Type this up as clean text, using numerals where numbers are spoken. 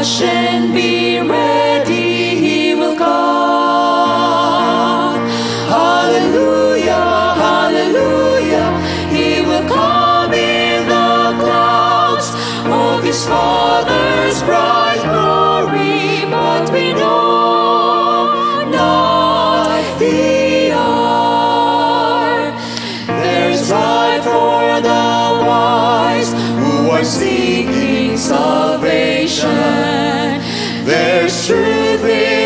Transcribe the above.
Watch and be ready, He will come. Hallelujah, hallelujah, He will come in the clouds of His Father's bright glory. But we know not the hour. There's life for the wise who are seeking salvation. There's truth in